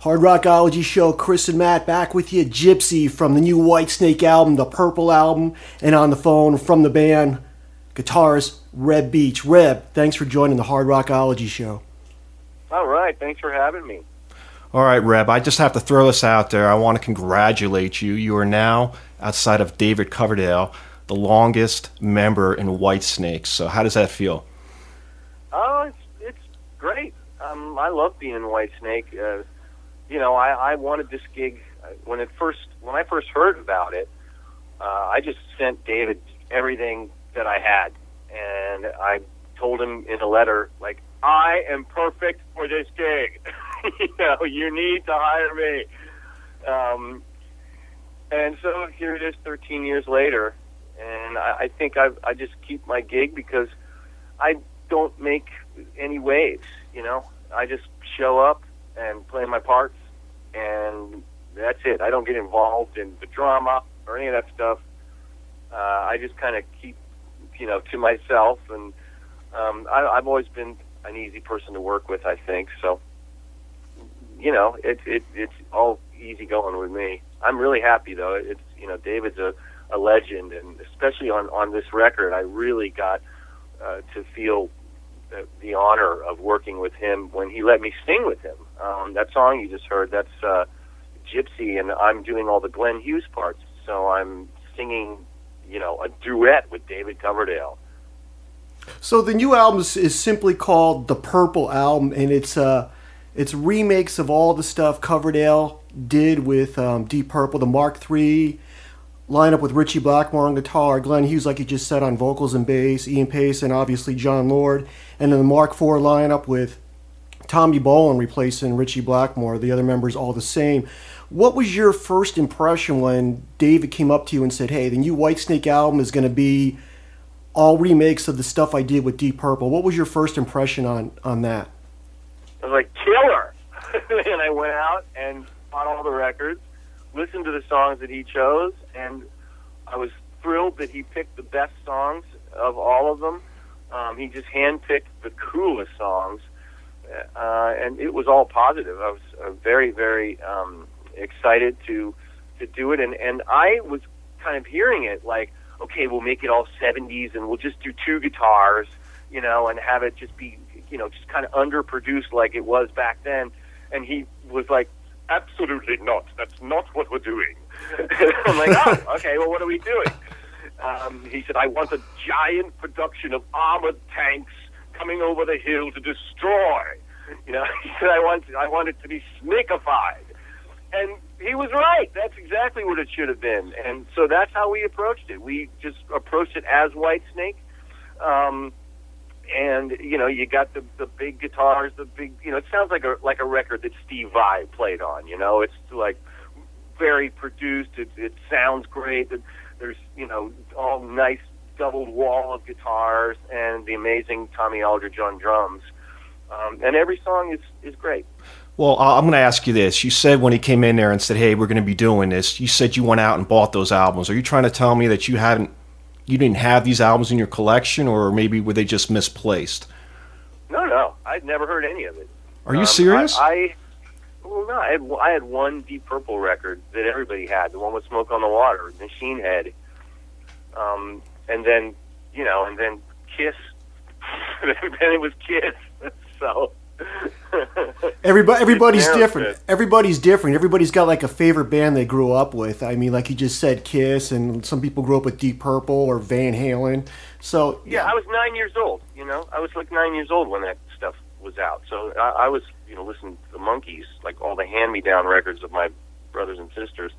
Hard Rockology Show, Chris and Matt back with you. Gypsy from the new Whitesnake album, The Purple Album, and on the phone from the band, guitarist Reb Beach. Reb, thanks for joining the Hard Rockology Show. All right, thanks for having me. All right, Reb, I just have to throw this out there. I want to congratulate you. You are now, outside of David Coverdale, the longest member in Whitesnake. So how does that feel? Oh, it's great. I love being in Whitesnake. You know, I wanted this gig when I first heard about it. I just sent David everything that I had, and I told him in a letter, like, I am perfect for this gig. You know, you need to hire me. And so here it is, 13 years later, and I think I just keep my gig because I don't make any waves. You know, I just show up and play my parts, and that's it. I don't get involved in the drama or any of that stuff. I just kind of keep, you know, to myself, and I've always been an easy person to work with, I think. So, you know, it's all easy going with me. I'm really happy, though. It's, you know, David's a legend, and especially on this record, I really got to feel the honor of working with him when he let me sing with him. That song you just heard, that's Gypsy, and I'm doing all the Glenn Hughes parts, so I'm singing, you know, a duet with David Coverdale. So the new album is simply called The Purple Album, and it's remakes of all the stuff Coverdale did with Deep Purple, the Mark III lineup with Ritchie Blackmore on guitar, Glenn Hughes, like you just said, on vocals and bass, Ian Paice, and obviously John Lord, and then the Mark IV lineup with Tommy Bolin replacing Ritchie Blackmore, the other members all the same. What was your first impression when David came up to you and said, hey, the new Whitesnake album is going to be all remakes of the stuff I did with Deep Purple? What was your first impression on that? I was like, killer! And I went out and bought all the records, listened to the songs that he chose, and I was thrilled that he picked the best songs of all of them. He just handpicked the coolest songs, and it was all positive. I was very, very excited to do it, and I was kind of hearing it like, okay, we'll make it all 70s, and we'll just do two guitars, you know, and have it just be, you know, just kind of underproduced like it was back then. And he was like, absolutely not. That's not what we're doing. I'm like, oh, okay, well, what are we doing? He said, I want a giant production of armored tanks coming over the hill to destroy. You know, he said, I want it to be snakeified. And he was right. That's exactly what it should have been. And so that's how we approached it. We just approached it as Whitesnake. And, you know, you got the big guitars, the big, you know, it sounds like a record that Steve Vai played on, you know. It's, like, very produced. It sounds great. There's, you know, all nice doubled wall of guitars and the amazing Tommy Aldridge on drums. And every song is great. Well, I'm going to ask you this. You said when he came in there and said, hey, we're going to be doing this, you said you went out and bought those albums. Are you trying to tell me that you didn't have these albums in your collection, or maybe were they just misplaced? No, I'd never heard any of it. Are you serious? I had one Deep Purple record that everybody had, the one with Smoke on the Water, Machine Head, and then, you know, and then Kiss. And then it was Kiss. So everybody's different. Everybody's different. Everybody's got like a favorite band they grew up with. I mean, like you just said, Kiss, and some people grew up with Deep Purple or Van Halen. So yeah, I was 9 years old. You know, I was like 9 years old when that stuff was out. So I was, you know, listening to the Monkees, like all the hand-me-down records of my brothers and sisters.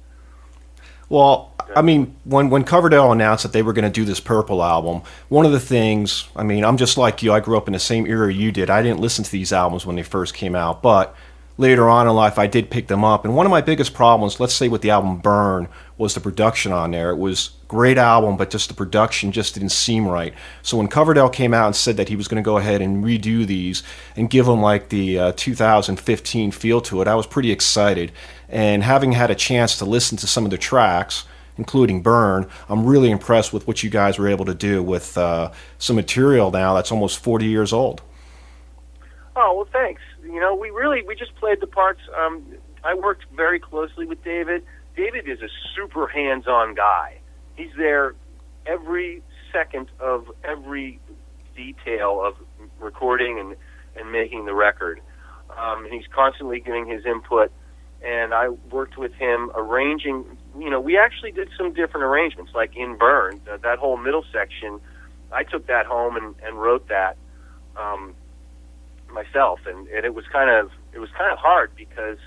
Well, I mean, when Coverdale announced that they were going to do this Purple album, one of the things, I mean, I'm just like you. I grew up in the same era you did. I didn't listen to these albums when they first came out, but later on in life, I did pick them up. And one of my biggest problems, let's say with the album Burn, was the production on there. It was a great album, but just the production just didn't seem right. So when Coverdale came out and said that he was going to go ahead and redo these and give them like the 2015 feel to it, I was pretty excited. And having had a chance to listen to some of the tracks, including Burn, I'm really impressed with what you guys were able to do with some material now that's almost 40 years old. Oh, well, thanks. You know, we just played the parts I worked very closely with David. David is a super hands-on guy. He's there every second of every detail of recording and making the record. And he's constantly giving his input. And I worked with him arranging, you know, we actually did some different arrangements, like in Burn, that whole middle section. I took that home and wrote that myself. And it was kind of hard because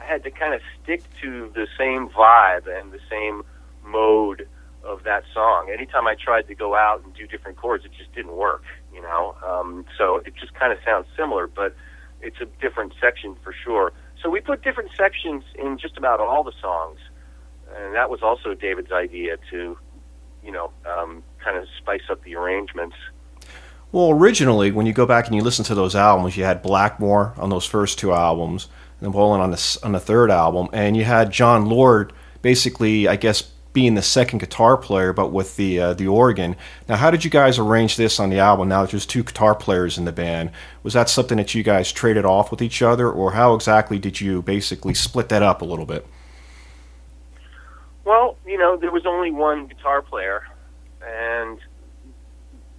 I had to kind of stick to the same vibe and the same mode of that song. Anytime I tried to go out and do different chords, it just didn't work, you know. So it just kind of sounds similar, but it's a different section for sure. So we put different sections in just about all the songs, and that was also David's idea to, you know, kind of spice up the arrangements. Well, originally, when you go back and you listen to those albums, you had Blackmore on those first two albums, and Bolin on the third album, and you had John Lord basically, I guess, being the second guitar player, but with the organ. Now, how did you guys arrange this on the album? Now, there's two guitar players in the band. Was that something that you guys traded off with each other, or how exactly did you basically split that up a little bit? Well, you know, there was only one guitar player, and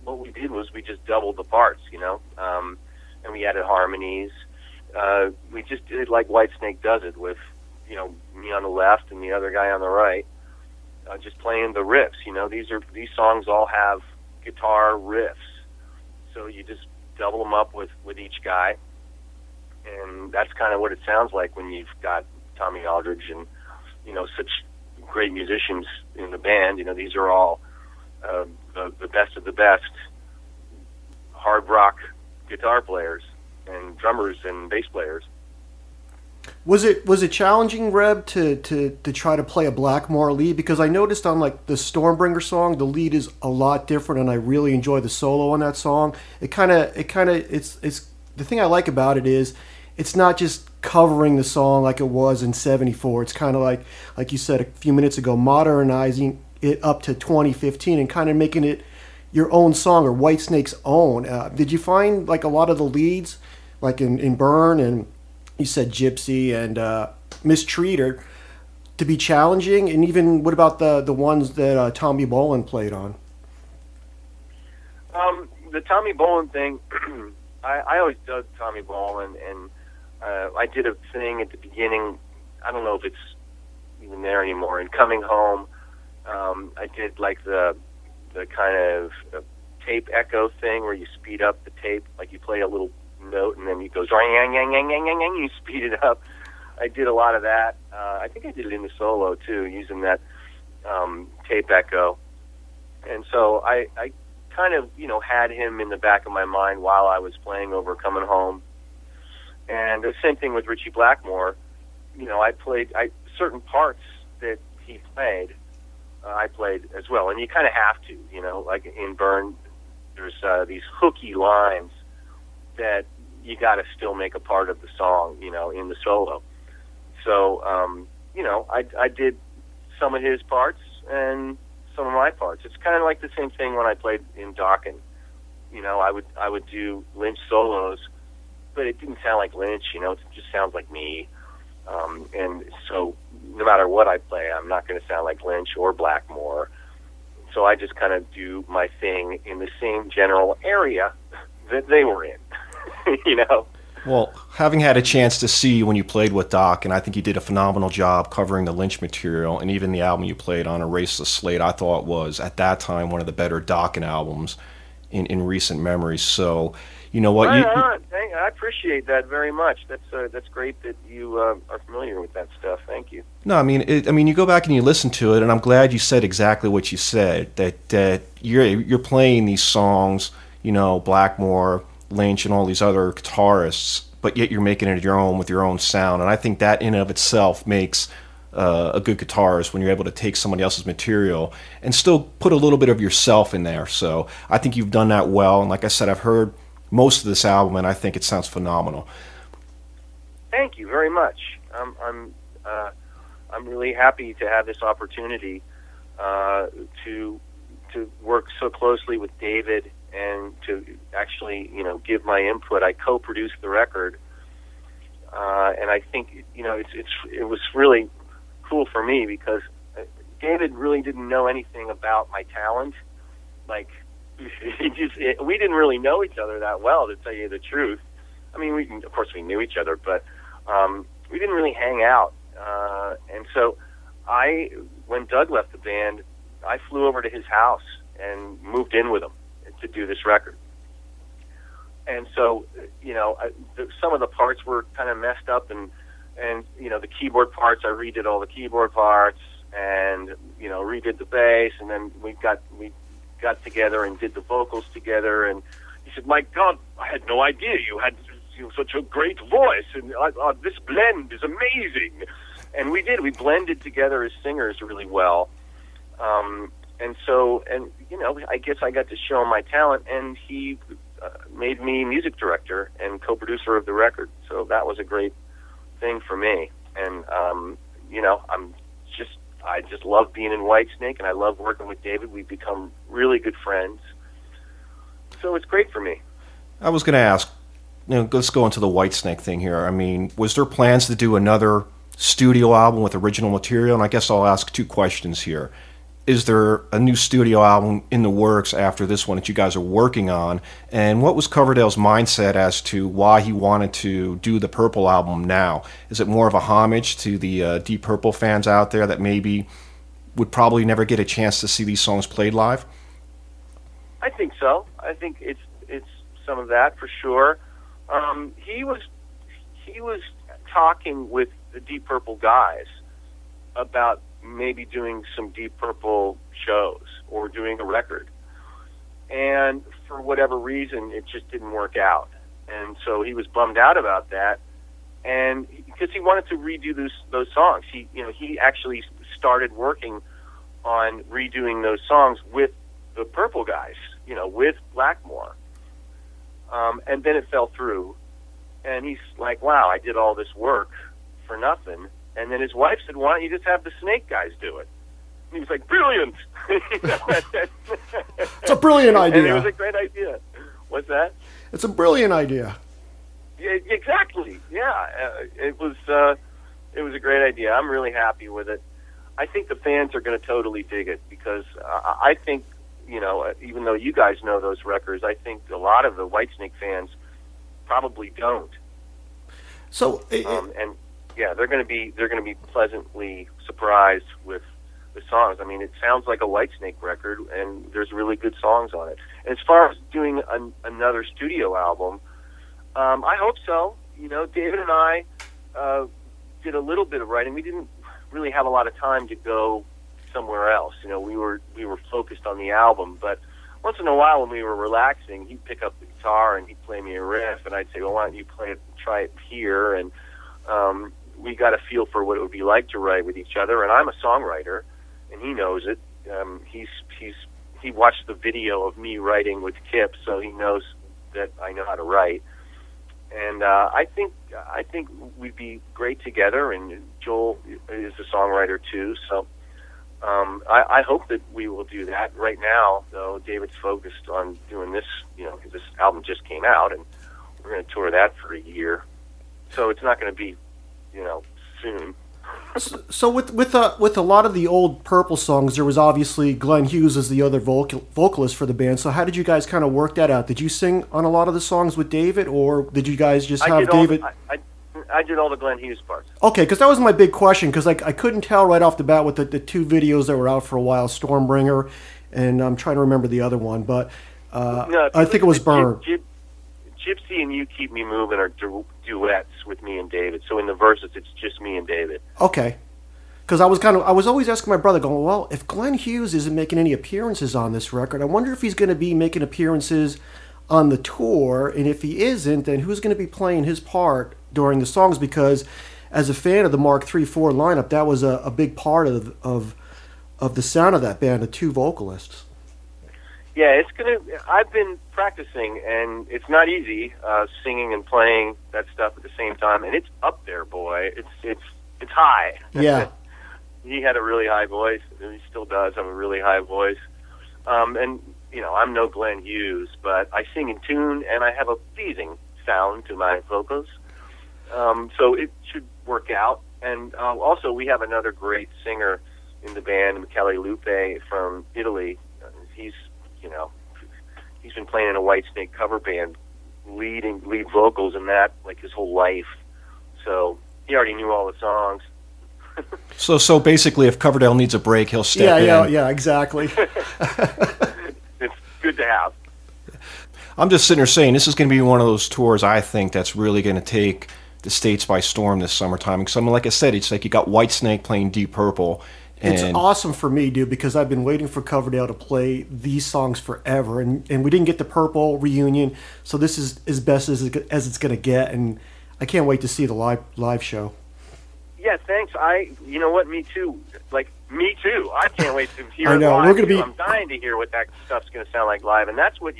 what we did was we just doubled the parts, you know, and we added harmonies. We just did it like Whitesnake does it, with, you know, me on the left and the other guy on the right, just playing the riffs. You know, these songs all have guitar riffs, so you just double them up with each guy, and that's kind of what it sounds like when you've got Tommy Aldridge and, you know, such great musicians in the band. You know, these are all the best of the best hard rock guitar players and drummers and bass players. Was it challenging, Reb, to try to play a Blackmore lead? Because I noticed on, like, the Stormbringer song, the lead is a lot different, and I really enjoy the solo on that song. It's the thing I like about it is it's not just covering the song like it was in '74. It's kind of like you said a few minutes ago, modernizing it up to 2015 and kind of making it your own song, or Whitesnake's own. Did you find, like, a lot of the leads, like in Burn, and you said Gypsy and Miss Treater, to be challenging? And even what about the ones that Tommy Bolin played on? The Tommy Bolin thing, I always dug Tommy Bolin, and I did a thing at the beginning, I don't know if it's even there anymore, in Coming Home. I did, like, the kind of tape echo thing where you speed up the tape, like you play a little note and then it goes yang, yang, yang, yang, yang, yang, you speed it up. I did a lot of that. I think I did it in the solo too, using that tape echo. And so I kind of, you know, had him in the back of my mind while I was playing over Coming Home. And the same thing with Ritchie Blackmore. You know, I played certain parts that he played, I played as well, and you kind of have to, you know, like in Burn, there's these hooky lines that you got to still make a part of the song, you know, in the solo. So, you know, I did some of his parts and some of my parts. It's kind of like the same thing when I played in Dokken. You know, I would do Lynch solos, but it didn't sound like Lynch, you know, it just sounds like me. And so no matter what I play, I'm not going to sound like Lynch or Blackmore. So I just kind of do my thing in the same general area that they were in, you know? Well, having had a chance to see you when you played with Doc, and I think you did a phenomenal job covering the Lynch material, and even the album you played on, Erase the Slate, I thought was, at that time, one of the better Dokken albums in recent memory. So, you know what? Right on. I appreciate that very much. That's great that you are familiar with that stuff. Thank you. No, I mean, you go back and you listen to it, and I'm glad you said exactly what you said. That you're playing these songs, you know, Blackmore, Lynch, and all these other guitarists, but yet you're making it your own with your own sound. And I think that in and of itself makes a good guitarist, when you're able to take somebody else's material and still put a little bit of yourself in there. So I think you've done that well. And like I said, I've heard most of this album, and I think it sounds phenomenal. Thank you very much. I'm really happy to have this opportunity to work so closely with David and to actually, you know, give my input. I co-produced the record, And I think, you know, it was really cool for me because David really didn't know anything about my talent. Like, we didn't really know each other that well, to tell you the truth. I mean, of course we knew each other, but we didn't really hang out. And so when Doug left the band, I flew over to his house and moved in with him to do this record. And so, you know, some of the parts were kind of messed up, and you know, the keyboard parts, I redid all the keyboard parts, and you know, redid the bass, and then we got together and did the vocals together. And he said, "My God, I had no idea you had such a great voice, and this blend is amazing." And we did. We blended together as singers really well. And so, and you know, I guess I got to show him my talent, and he made me music director and co-producer of the record. So that was a great thing for me. And you know, I just love being in Whitesnake, and I love working with David. We've become really good friends. So it's great for me. I was going to ask, you know, let's go into the Whitesnake thing here. I mean, was there plans to do another studio album with original material? And I guess I'll ask two questions here. Is there a new studio album in the works after this one that you guys are working on? And what was Coverdale's mindset as to why he wanted to do the Purple album now? Is it more of a homage to the Deep Purple fans out there that maybe would probably never get a chance to see these songs played live? I think so. I think it's some of that for sure. He was talking with the Deep Purple guys about maybe doing some Deep Purple shows or doing a record, and for whatever reason it just didn't work out. And so he was bummed out about that, and because he wanted to redo those songs. He actually started working on redoing those songs with the Purple guys, you know, with Blackmore, and then it fell through, and he's like, wow, I did all this work for nothing. And then his wife said, why don't you just have the Snake guys do it? And he was like, brilliant! It's a brilliant idea. And it was a great idea. What's that? It's a brilliant idea. Yeah, exactly. Yeah, it was a great idea. I'm really happy with it. I think the fans are going to totally dig it, because I think, you know, even though you guys know those records, I think a lot of the Whitesnake fans probably don't. So, and yeah, they're going to be pleasantly surprised with the songs. I mean, it sounds like a Whitesnake record, and there's really good songs on it. And as far as doing another studio album, I hope so. You know, David and I did a little bit of writing. We didn't really have a lot of time to go somewhere else. You know, we were focused on the album. But once in a while, when we were relaxing, he'd pick up the guitar and he'd play me a riff, and I'd say, "Well, why don't you play it? Try it here." And we got a feel for what it would be like to write with each other, and I'm a songwriter, and he knows it. He watched the video of me writing with Kip, so he knows that I know how to write. And I think we'd be great together. And Joel is a songwriter too, so I hope that we will do that. Right now, though, David's focused on doing this. You know, because this album just came out, and we're going to tour that for a year, so it's not going to be, you know, soon. So with a lot of the old Purple songs, there was obviously Glenn Hughes as the other vocalist for the band. So how did you guys kind of work that out? Did you sing on a lot of the songs with David, or did you guys just have David? I did all the Glenn Hughes parts. Okay, because that was my big question, because I couldn't tell right off the bat with the two videos that were out for a while, Stormbringer, and I'm trying to remember the other one, but no, I think it was Burn. Gypsy and You Keep Me Moving are duets with me and David. So in the verses, it's just me and David. Okay. Because I was always asking my brother, going, well, if Glenn Hughes isn't making any appearances on this record, I wonder if he's going to be making appearances on the tour. And if he isn't, then who's going to be playing his part during the songs? Because as a fan of the Mark III, IV lineup, that was a big part of the sound of that band, the two vocalists. Yeah, I've been practicing, and it's not easy singing and playing that stuff at the same time. And it's up there, boy. It's high. Yeah. He had a really high voice, and he still does have a really high voice. And you know, I'm no Glenn Hughes, but I sing in tune, and I have a pleasing sound to my vocals. So it should work out. And also, we have another great singer in the band, Michele Luppi from Italy. He's, you know, he's been playing in a Whitesnake cover band, lead vocals in that like his whole life. So he already knew all the songs. So basically, if Coverdale needs a break, he'll step in. Yeah, exactly. It's good to have. I'm just sitting here saying this is going to be one of those tours, I think, that's really going to take the States by storm this summertime. Because, I mean, like I said, it's like you got Whitesnake playing Deep Purple. And it's awesome for me, dude, because I've been waiting for Coverdale to play these songs forever. And we didn't get the Purple reunion, so this is as best as it's going to get. And I can't wait to see the live show. Yeah, thanks. You know what? Me too. Like, me too. I can't wait to hear it live. I'm dying to hear what that stuff's going to sound like live. And that's what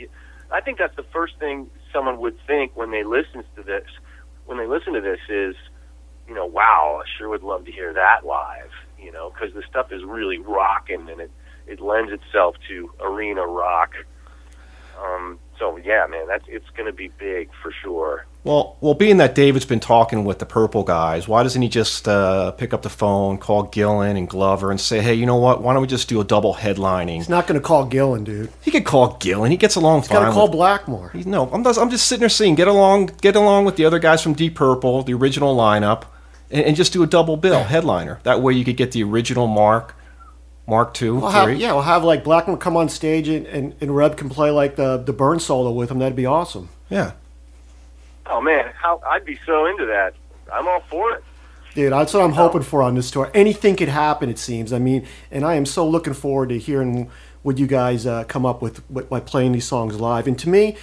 I think that's the first thing someone would think when they listen to this. When they listen to this is, you know, wow, I sure would love to hear that live. You know, because the stuff is really rocking and it lends itself to arena rock. So yeah, man, it's going to be big for sure. Well, being that David's been talking with the Purple guys, why doesn't he just pick up the phone, call Gillan and Glover, and say, hey, you know what? Why don't we just do a double headlining? He's not going to call Gillan, dude. He could call Gillan. He gets along fine. He's got to call Blackmore. No, I'm just sitting there saying, get along with the other guys from Deep Purple, the original lineup, and just do a double bill headliner. That way, you could get the original Mark II, III. Yeah, we'll have like Blackmore come on stage and Reb can play like the Burn solo with him. That'd be awesome. Yeah. Oh man, I'd be so into that. I'm all for it, dude. That's what I'm hoping for on this tour. Anything could happen, it seems. I mean, and I am so looking forward to hearing what you guys come up with by playing these songs live. And to me,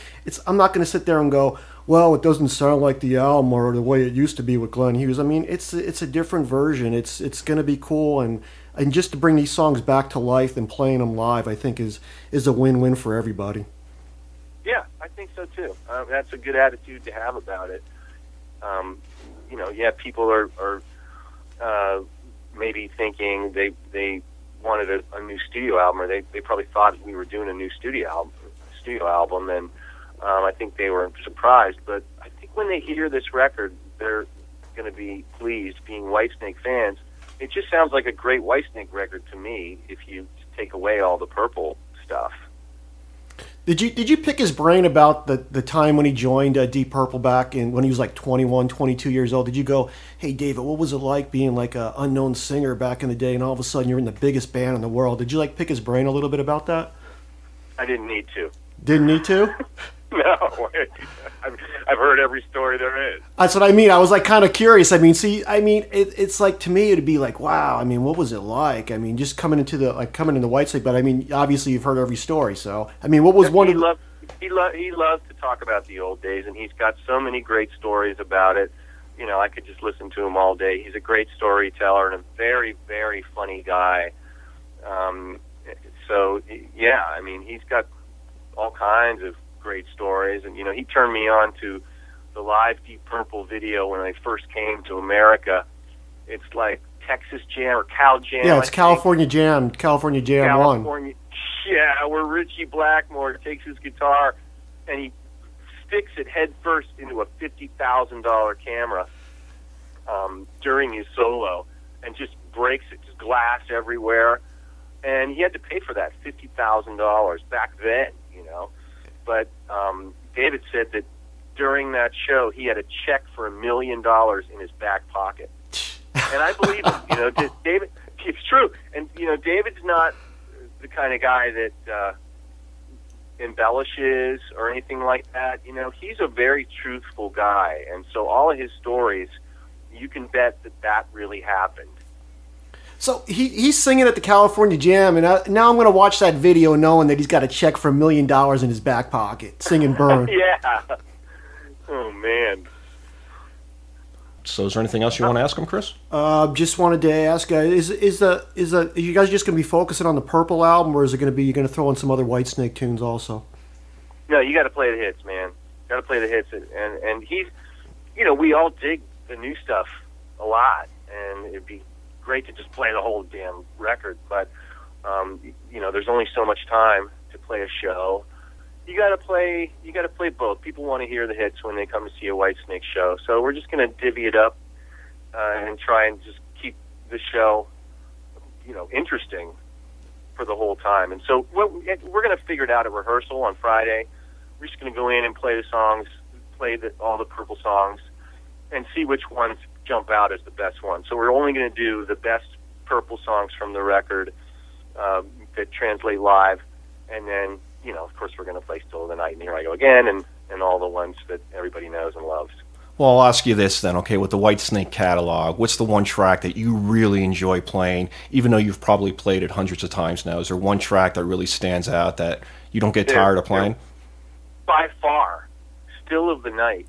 I'm not going to sit there and go, well, it doesn't sound like the album or the way it used to be with Glenn Hughes. I mean, it's a different version. It's going to be cool, and just to bring these songs back to life and playing them live, I think is a win-win for everybody. Yeah, I think so too. That's a good attitude to have about it. You know, yeah, people are maybe thinking they wanted a new studio album, or they probably thought we were doing a new studio album, and I think they were surprised. But I think when they hear this record, they're going to be pleased. Being Whitesnake fans, it just sounds like a great Whitesnake record to me. If you take away all the Purple stuff. Did you pick his brain about the time when he joined Deep Purple back in when he was like 21, 22 years old? Did you go, hey, David, what was it like being like an unknown singer back in the day, and all of a sudden you're in the biggest band in the world? Did you like pick his brain a little bit about that? I didn't need to. Didn't need to? No. I've heard every story there is. That's what I mean. I was like kind of curious. I mean, see, I mean, it's like, to me, it'd be like, wow, I mean, what was it like? I mean, just coming into Whitesnake, but I mean, obviously you've heard every story. So, I mean, what was one of the... He loved to talk about the old days, and he's got so many great stories about it. You know, I could just listen to him all day. He's a great storyteller and a very, very funny guy. So, yeah, I mean, he's got all kinds of great stories, and you know, he turned me on to the live Deep Purple video when I first came to America. It's like Texas Jam or Cal Jam. Yeah, it's California Jam 1. Yeah, where Ritchie Blackmore takes his guitar and he sticks it headfirst into a $50,000 camera during his solo, and just breaks it, just glass everywhere. And he had to pay for that $50,000 back then, you know. But David said that during that show, he had a check for $1 million in his back pocket. And I believe him. You know, David, it's true. And, you know, David's not the kind of guy that embellishes or anything like that. You know, he's a very truthful guy. And so all of his stories, you can bet that that really happened. So he's singing at the California Jam, and now I'm going to watch that video knowing that he's got a check for $1 million in his back pocket, singing Burn. Yeah. Oh, man. So is there anything else you want to ask him, Chris? Just wanted to ask, are you guys just going to be focusing on the Purple album, or is it going to be you're going to throw in some other Whitesnake tunes also? No, you got to play the hits, man. Got to play the hits. And he's, you know, we all dig the new stuff a lot, and it'd be great to just play the whole damn record, but you know, there's only so much time to play a show, You got to play both. People want to hear the hits when they come to see a Whitesnake show. So we're just going to divvy it up and try and just keep the show, you know, interesting for the whole time. And so we're going to figure it out at rehearsal on Friday. We're just going to go in and play the songs, all the Purple songs, and see which ones jump out as the best ones. So we're only going to do the best Purple songs from the record that translate live, and then, you know, of course, we're going to play Still of the Night and Here I Go Again and all the ones that everybody knows and loves. Well, I'll ask you this then, okay, with the Whitesnake catalog, what's the one track that you really enjoy playing, even though you've probably played it hundreds of times now? Is there one track that really stands out that you don't get tired of playing? By far, Still of the Night.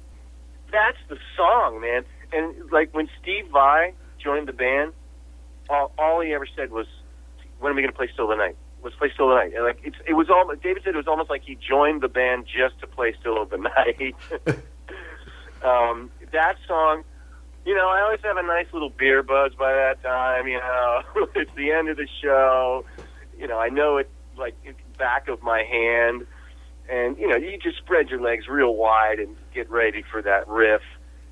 That's the song, man. And, like, when Steve Vai joined the band, all he ever said was, when are we going to play Still of the Night? Let's play Still of the Night. And like it was all David said. It was almost like he joined the band just to play Still of the Night. That song, you know, I always have a nice little beer buzz by that time. You know, it's the end of the show. You know, I know it like it's back of my hand, and you know, you just spread your legs real wide and get ready for that riff.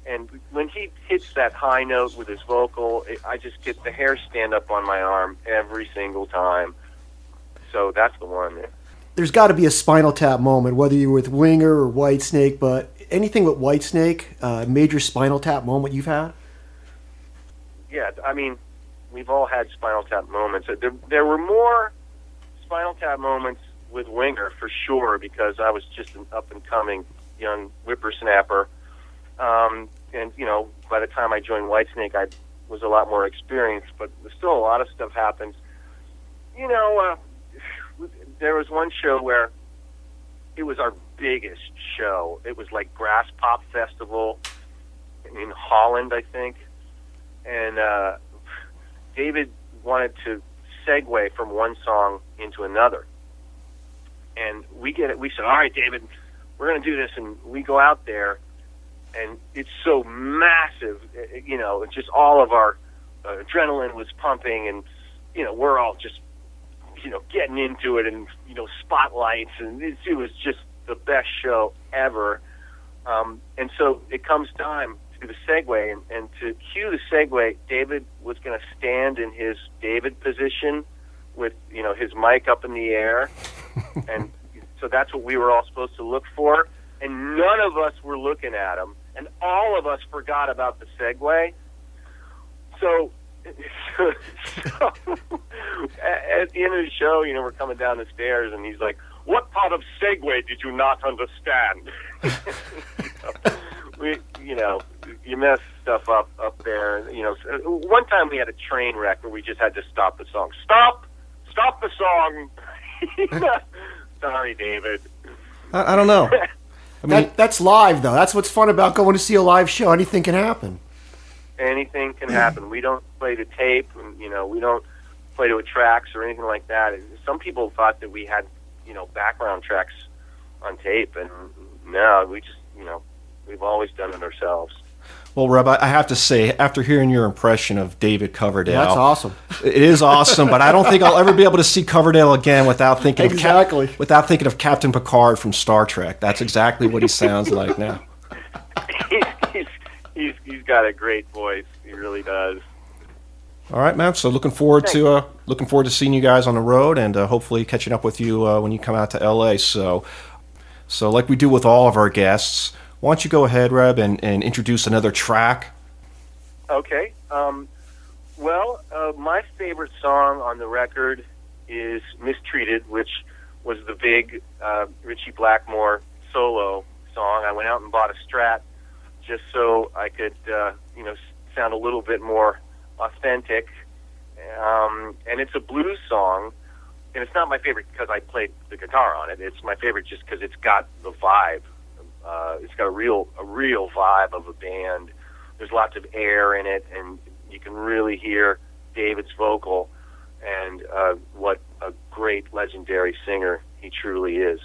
And when he hits that high note with his vocal, I just get the hair stand up on my arm every single time. So that's the one. Yeah. There's got to be a Spinal Tap moment, whether you're with Winger or Whitesnake, but anything with Whitesnake, major Spinal Tap moment you've had? Yeah, I mean, we've all had Spinal Tap moments. There were more Spinal Tap moments with Winger for sure, because I was just an up-and-coming young whippersnapper. And, you know, by the time I joined Whitesnake, I was a lot more experienced, but still a lot of stuff happens. You know, there was one show where it was our biggest show. It was like Grass Pop Festival in Holland, I think. And David wanted to segue from one song into another. And we said, all right, David, we're going to do this. And we go out there, and it's so massive, you know, it's just all of our adrenaline was pumping, and, you know, we're all just, you know, getting into it, and, you know, spotlights, and it was just the best show ever. And so it comes time to the segue, and to cue the segue, David was going to stand in his David position with, you know, his mic up in the air. And so that's what we were all supposed to look for. And none of us were looking at him, and all of us forgot about the segue. So at the end of the show, you know, we're coming down the stairs, and he's like, "What part of segue did you not understand?" You mess stuff up there. You know, one time we had a train wreck where we just had to stop the song. Stop the song. Sorry, David. I don't know. I mean, that's live, though. That's what's fun about going to see a live show. Anything can happen. Anything can happen. We don't play to tape, and, you know, we don't play to tracks or anything like that. Some people thought that we had, you know, background tracks on tape, and no, we just, you know, we've always done it ourselves. Well, Reb, I have to say, after hearing your impression of David Coverdale... Well, that's awesome. It is awesome, but I don't think I'll ever be able to see Coverdale again without thinking without thinking of Captain Picard from Star Trek. That's exactly what he sounds like now. He's got a great voice. He really does. All right, man. So looking forward to seeing you guys on the road, and hopefully catching up with you when you come out to L.A. So like we do with all of our guests... Why don't you go ahead, Reb, and introduce another track? Okay. Well, my favorite song on the record is Mistreated, which was the big Ritchie Blackmore solo song. I went out and bought a Strat just so I could, you know, sound a little bit more authentic. And it's a blues song, and it's not my favorite because I played the guitar on it. It's my favorite just because it's got the vibe. It's got a real vibe of a band. There's lots of air in it, and you can really hear David's vocal and what a great legendary singer he truly is.